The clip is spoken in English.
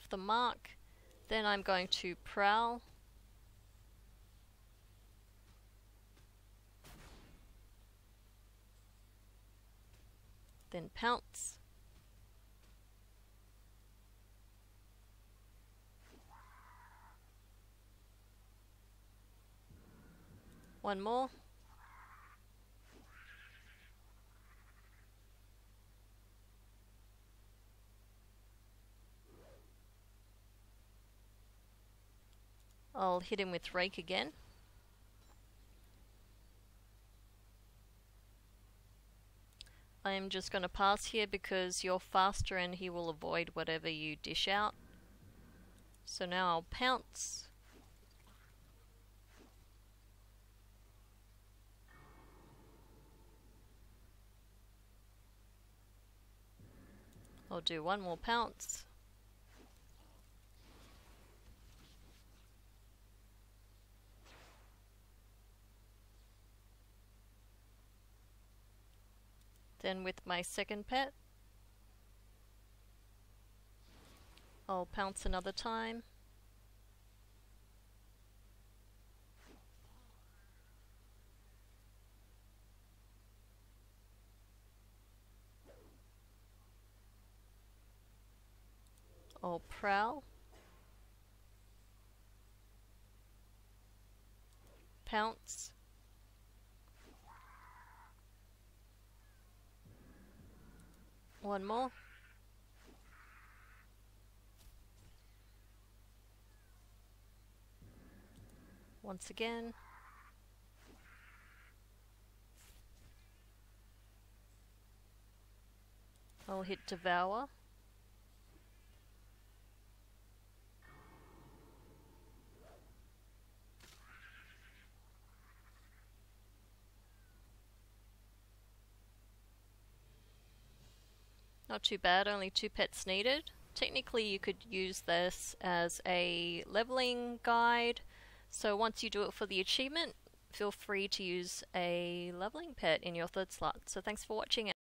off the mark. Then I'm going to prowl. Then pounce. One more. I'll hit him with rake again. I'm just going to pass here because you're faster and he will avoid whatever you dish out. So now I'll pounce. I'll do one more pounce. Then with my second pet, I'll pounce another time. I'll prowl, pounce, one more, once again, I'll hit devour. Not too bad, only 2 pets needed. Technically you could use this as a leveling guide, so once you do it for the achievement, feel free to use a leveling pet in your third slot. So thanks for watching.